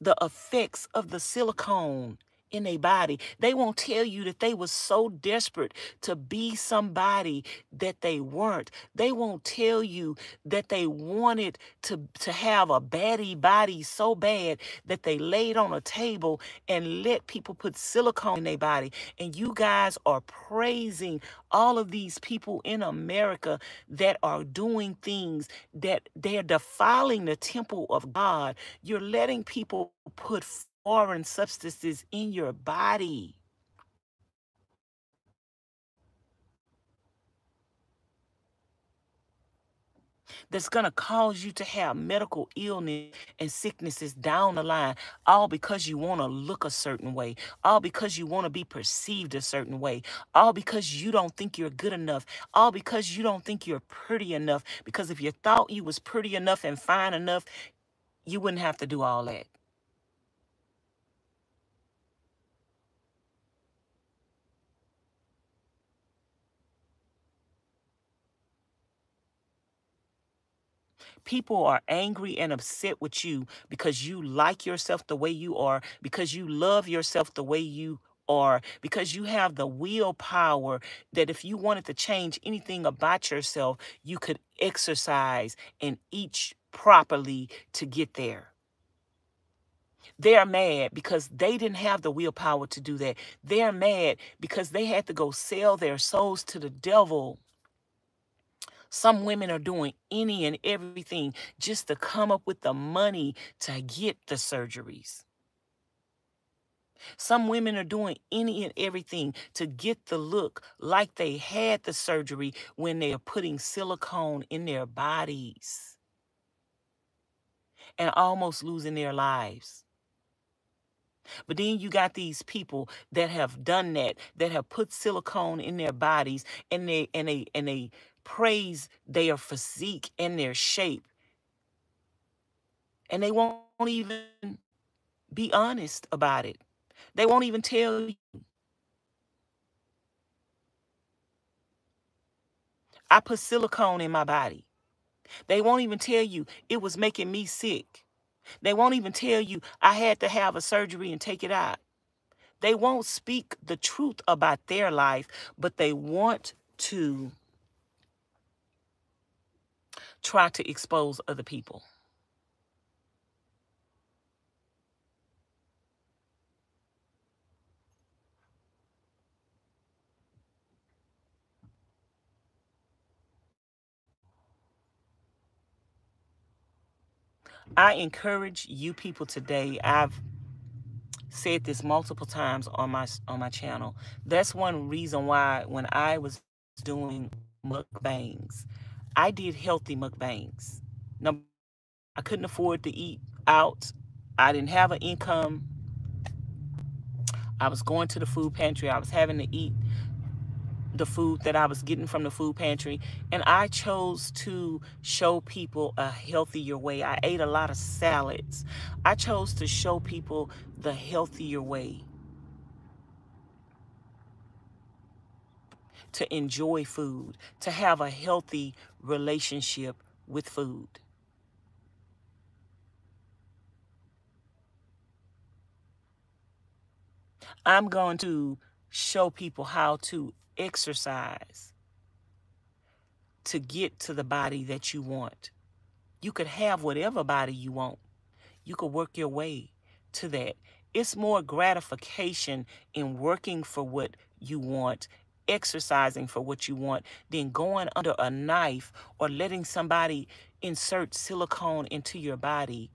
the effects of the silicone in their body. They won't tell you that they were so desperate to be somebody that they weren't. They won't tell you that they wanted to, to have a baddie body so bad that they laid on a table and let people put silicone in their body. And you guys are praising all of these people in America that are doing things that they're defiling the temple of God. You're letting people put foreign substances in your body. That's going to cause you to have medical illness and sicknesses down the line, all because you want to look a certain way, all because you want to be perceived a certain way, all because you don't think you're good enough, all because you don't think you're pretty enough, because if you thought you was pretty enough and fine enough, you wouldn't have to do all that. People are angry and upset with you because you like yourself the way you are, because you love yourself the way you are, because you have the willpower that if you wanted to change anything about yourself, you could exercise and eat properly to get there. They're mad because they didn't have the willpower to do that. They're mad because they had to go sell their souls to the devil. Some women are doing any and everything just to come up with the money to get the surgeries. Some women are doing any and everything to get the look like they had the surgery when they are putting silicone in their bodies and almost losing their lives. But then you got these people that have done that, that have put silicone in their bodies, and they and they and they praise their physique and their shape, and they won't even be honest about it. They won't even tell you. I put silicone in my body. They won't even tell you it was making me sick. They won't even tell you I had to have a surgery and take it out. They won't speak the truth about their life, but they want to try to expose other people. I encourage you people today. I've said this multiple times on my on my channel. That's one reason why when I was doing mukbangs, I did healthy mukbangs. Number, I couldn't afford to eat out. I didn't have an income. I was going to the food pantry. I was having to eat the food that I was getting from the food pantry. And I chose to show people a healthier way. I ate a lot of salads. I chose to show people the healthier way to enjoy food, to have a healthy relationship with food. I'm going to show people how to exercise to get to the body that you want. You could have whatever body you want. You could work your way to that. It's more gratification in working for what you want, exercising for what you want, than going under a knife or letting somebody insert silicone into your body.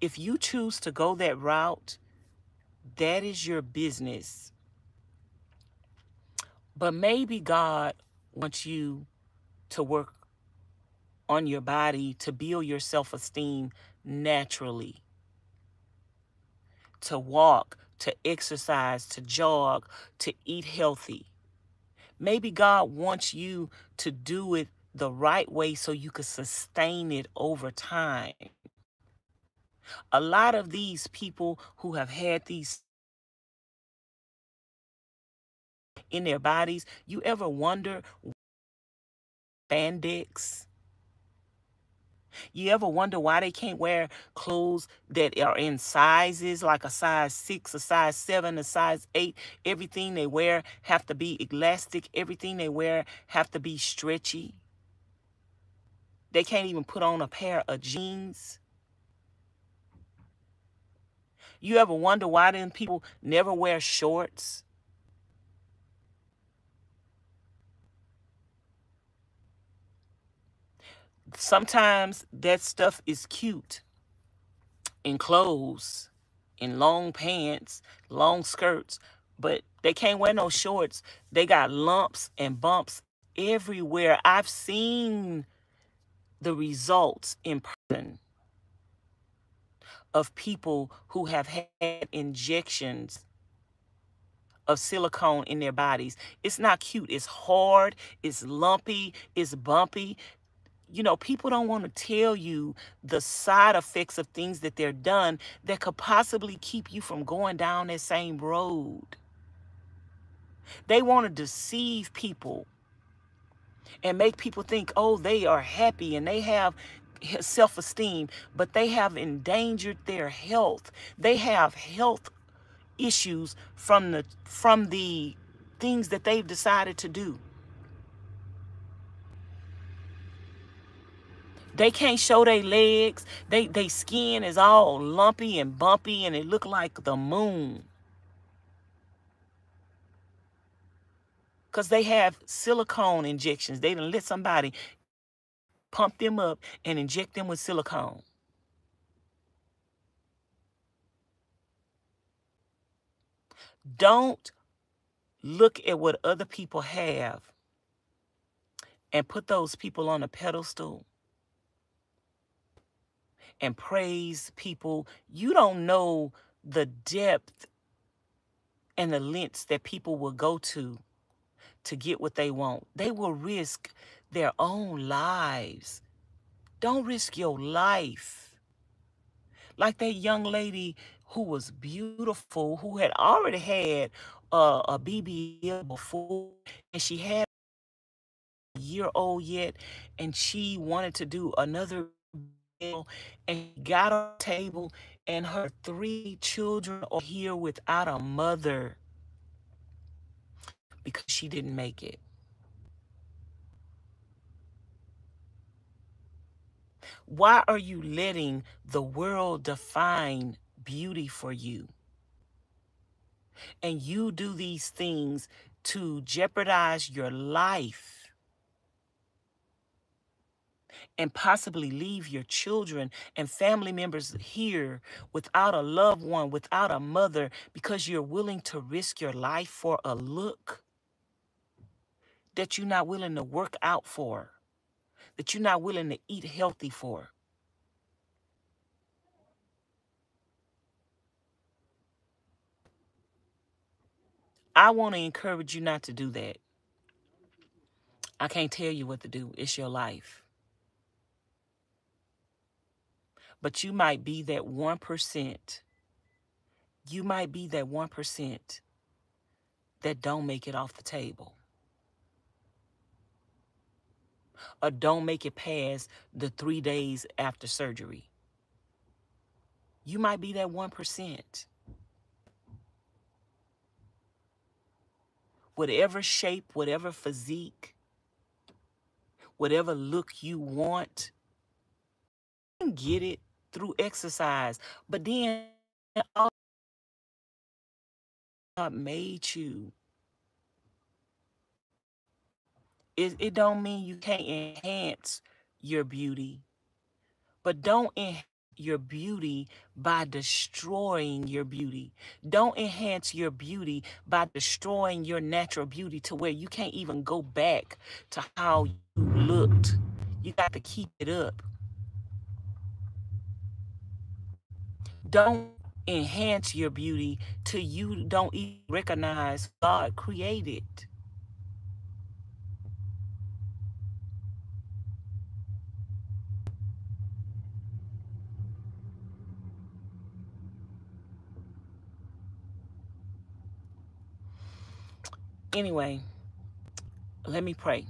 If you choose to go that route, that is your business. But maybe God wants you to work on your body to build your self-esteem naturally, to walk, to exercise, to jog, to eat healthy. Maybe God wants you to do it the right way so you can sustain it over time. A lot of these people who have had these in their bodies, you ever wonder, spandex? You ever wonder why they can't wear clothes that are in sizes, like a size six, a size seven, a size eight? Everything they wear have to be elastic. Everything they wear have to be stretchy. They can't even put on a pair of jeans. You ever wonder why them people never wear shorts? Sometimes that stuff is cute in clothes, in long pants, long skirts, but they can't wear no shorts. They got lumps and bumps everywhere. I've seen the results in person of people who have had injections of silicone in their bodies. It's not cute. It's hard. It's lumpy. It's bumpy. You know, people don't want to tell you the side effects of things that they're done that could possibly keep you from going down that same road. They want to deceive people and make people think, oh, they are happy and they have self-esteem, but they have endangered their health. They have health issues from the, from the things that they've decided to do. They can't show their legs. They, they skin is all lumpy and bumpy and it look like the moon. Because they have silicone injections. They done let somebody pump them up and inject them with silicone. Don't look at what other people have and put those people on a pedestal and praise people. You don't know the depth and the lengths that people will go to to get what they want. They will risk their own lives. Don't risk your life. Like that young lady who was beautiful, who had already had uh, a B B L before, and she had a year old yet, and she wanted to do another, and got on the table, and her three children are here without a mother because she didn't make it. Why are you letting the world define beauty for you? And you do these things to jeopardize your life and possibly leave your children and family members here without a loved one, without a mother, because you're willing to risk your life for a look that you're not willing to work out for, that you're not willing to eat healthy for. I want to encourage you not to do that. I can't tell you what to do. It's your life. But you might be that one percent. You might be that one percent that don't make it off the table, or don't make it past the three days after surgery. You might be that one percent. Whatever shape, whatever physique, whatever look you want, you can get it through exercise, but then all God made you, it, it don't mean you can't enhance your beauty, but don't enhance your beauty by destroying your beauty. Don't enhance your beauty by destroying your natural beauty to where you can't even go back to how you looked. You got to keep it up. Don't enhance your beauty till you don't even recognize God created. Anyway, let me pray.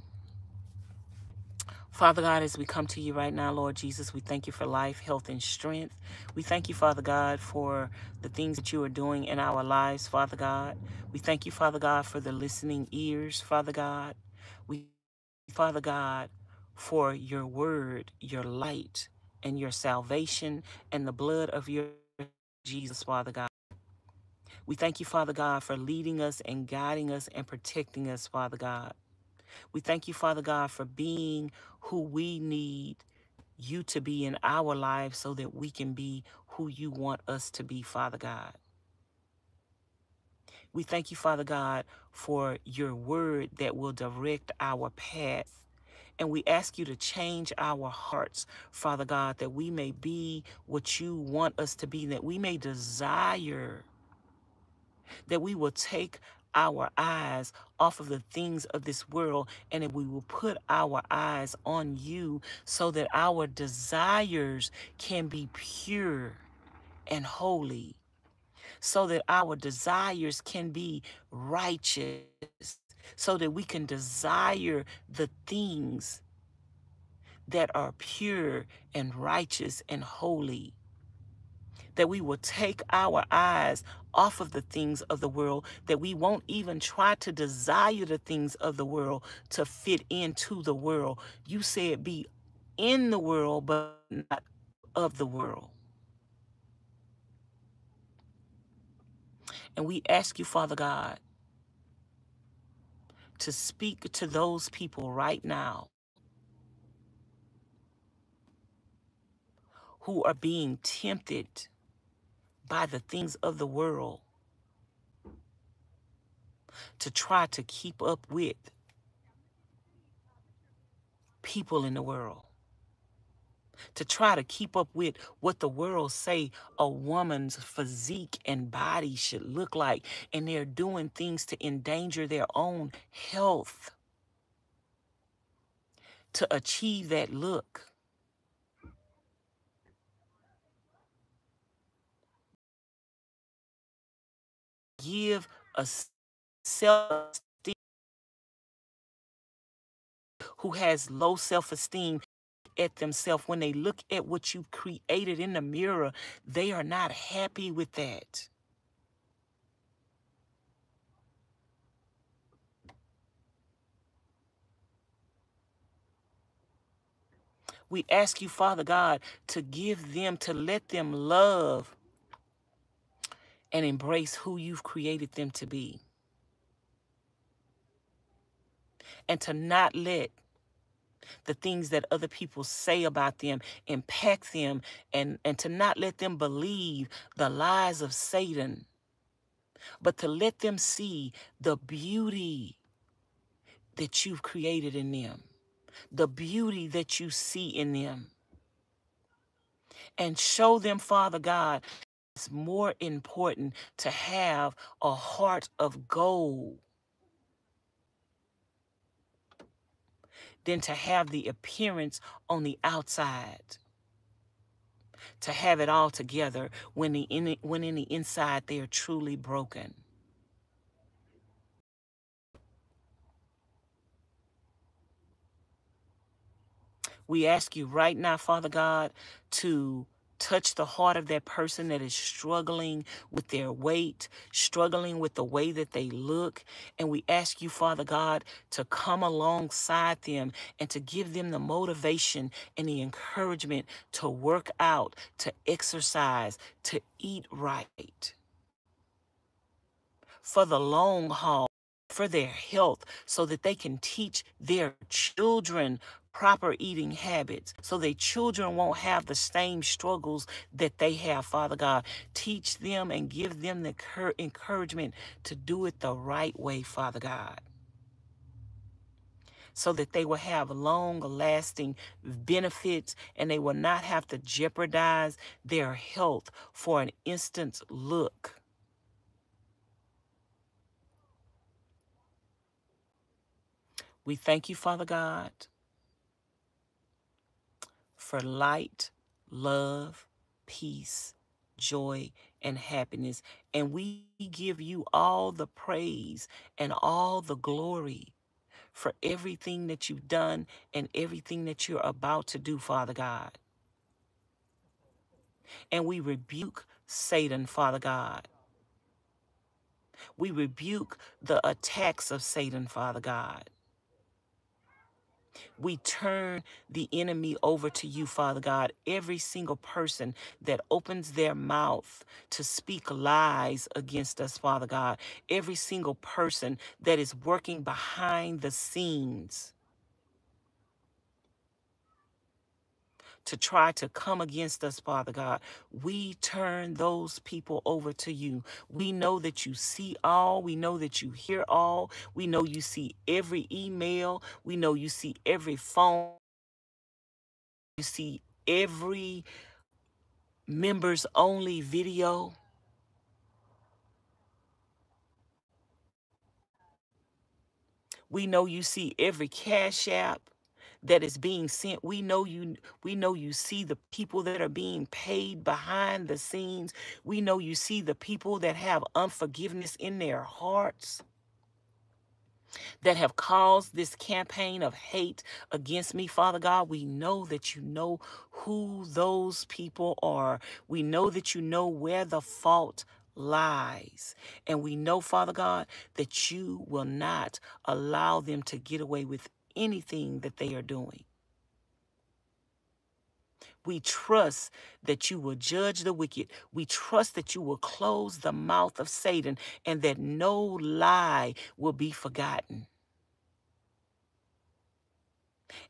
Father God, as we come to you right now, Lord Jesus, we thank you for life, health, and strength. We thank you, Father God, for the things that you are doing in our lives, Father God. We thank you, Father God, for the listening ears, Father God. We thank you, Father God, for your word, your light, and your salvation, and the blood of your Jesus, Father God. We thank you, Father God, for leading us and guiding us and protecting us, Father God. We thank you, Father God, for being who we need you to be in our lives so that we can be who you want us to be, Father God. We thank you, Father God, for your word that will direct our path. And we ask you to change our hearts, Father God, that we may be what you want us to be, that we may desire, that we will take our eyes off of the things of this world and that we will put our eyes on you so that our desires can be pure and holy, so that our desires can be righteous, so that we can desire the things that are pure and righteous and holy, that we will take our eyes off of the things of the world, that we won't even try to desire the things of the world to fit into the world. You said be in the world, but not of the world. And we ask you, Father God, to speak to those people right now who are being tempted by the things of the world to try to keep up with people in the world, to try to keep up with what the world say a woman's physique and body should look like, and they're doing things to endanger their own health to achieve that look. Give a self-esteem who has low self-esteem at themselves. When they look at what you created in the mirror, they are not happy with that. We ask you, Father God, to give them, to let them love and embrace who you've created them to be. And to not let the things that other people say about them impact them. And, and to not let them believe the lies of Satan. But to let them see the beauty that you've created in them. The beauty that you see in them. And show them, Father God, it's more important to have a heart of gold than to have the appearance on the outside. To have it all together when, the in, when in the inside they are truly broken. We ask you right now, Father God, to touch the heart of that person that is struggling with their weight, struggling with the way that they look. And we ask you, Father God, to come alongside them and to give them the motivation and the encouragement to work out, to exercise, to eat right for the long haul, for their health, so that they can teach their children proper eating habits so their children won't have the same struggles that they have, Father God. Teach them and give them the encouragement to do it the right way, Father God, so that they will have long-lasting benefits and they will not have to jeopardize their health for an instant look. We thank you, Father God, for light, love, peace, joy, and happiness. And we give you all the praise and all the glory for everything that you've done and everything that you're about to do, Father God. And we rebuke Satan, Father God. We rebuke the attacks of Satan, Father God. We turn the enemy over to you, Father God. Every single person that opens their mouth to speak lies against us, Father God. Every single person that is working behind the scenes to try to come against us, Father God, we turn those people over to you. We know that you see all. We know that you hear all. We know you see every email. We know you see every phone. You see every members only video. We know you see every Cash App that is being sent. We know you, we know you see the people that are being paid behind the scenes. We know you see the people that have unforgiveness in their hearts that have caused this campaign of hate against me, Father God. We know that you know who those people are. We know that you know where the fault lies. And we know, Father God, that you will not allow them to get away with anything that they are doing. We trust that you will judge the wicked. We trust that you will close the mouth of Satan and that no lie will be forgotten.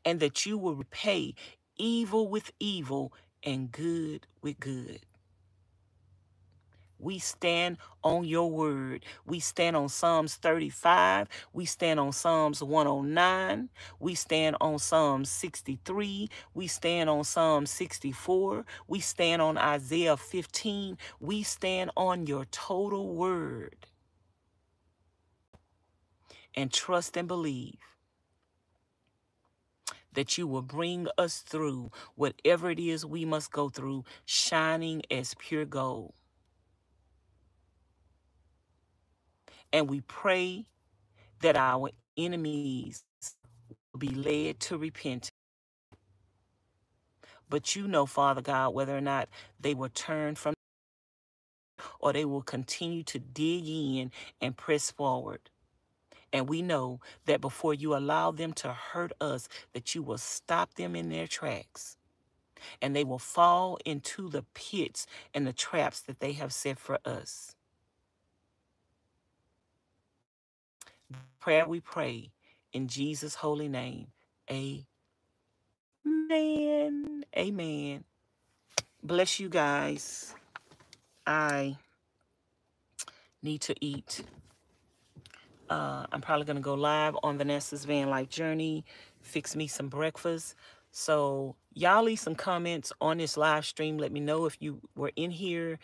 And that you will repay evil with evil and good with good. We stand on your word. We stand on Psalms thirty-five. We stand on Psalms one oh nine. We stand on Psalms sixty-three. We stand on Psalm sixty-four. We stand on Isaiah fifteen. We stand on your total word. And trust and believe that you will bring us through whatever it is we must go through, shining as pure gold. And we pray that our enemies will be led to repentance. But you know, Father God, whether or not they will turn from or they will continue to dig in and press forward. And we know that before you allow them to hurt us, that you will stop them in their tracks. And they will fall into the pits and the traps that they have set for us. Prayer we pray in Jesus' holy name. Amen. Amen. Bless you guys. I need to eat. Uh, I'm probably going to go live on Vanessa's Van Life Journey. Fix me some breakfast. So y'all leave some comments on this live stream. Let me know if you were in here.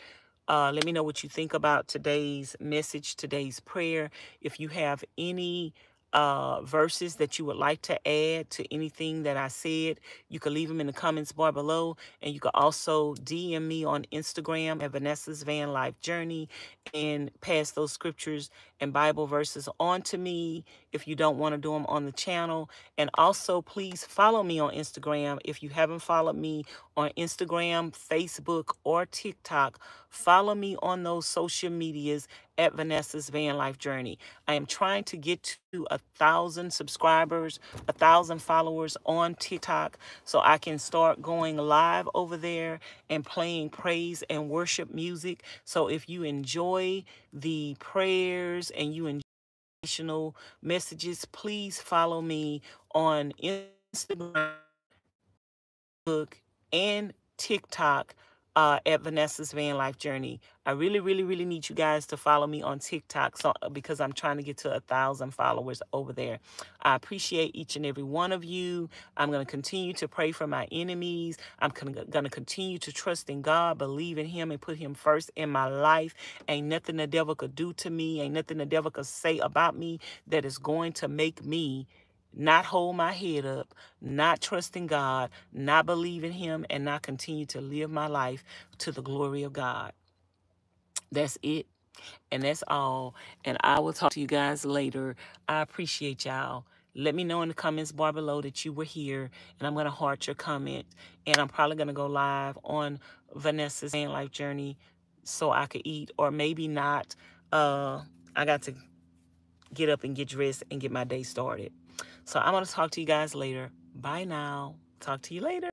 Uh, let me know what you think about today's message, today's prayer. If you have any uh, verses that you would like to add to anything that I said, you can leave them in the comments bar below. And you can also D M me on Instagram at Vanessa's Van Life Journey and pass those scriptures and Bible verses on to me if you don't want to do them on the channel. And also, please follow me on Instagram. If you haven't followed me on Instagram, Facebook, or TikTok, follow me on those social medias at Vanessa's Van Life Journey. I am trying to get to a thousand subscribers, a thousand followers on TikTok so I can start going live over there and playing praise and worship music. So if you enjoy the prayers and you enjoy additional messages, please follow me on Instagram Instagram, Facebook, and TikTok uh, at Vanessa's Van Life Journey. I really, really, really need you guys to follow me on TikTok so, because I'm trying to get to a thousand followers over there. I appreciate each and every one of you. I'm going to continue to pray for my enemies. I'm going to continue to trust in God, believe in him, and put him first in my life. Ain't nothing the devil could do to me. Ain't nothing the devil could say about me that is going to make me not hold my head up, not trust in God, not believe in him, and not continue to live my life to the glory of God. That's it. And that's all. And I will talk to you guys later. I appreciate y'all. Let me know in the comments bar below that you were here, and I'm going to heart your comment. And I'm probably going to go live on Vanessa's Van Life Journey so I could eat, or maybe not. Uh, I got to get up and get dressed and get my day started. So I'm going to talk to you guys later. Bye now. Talk to you later.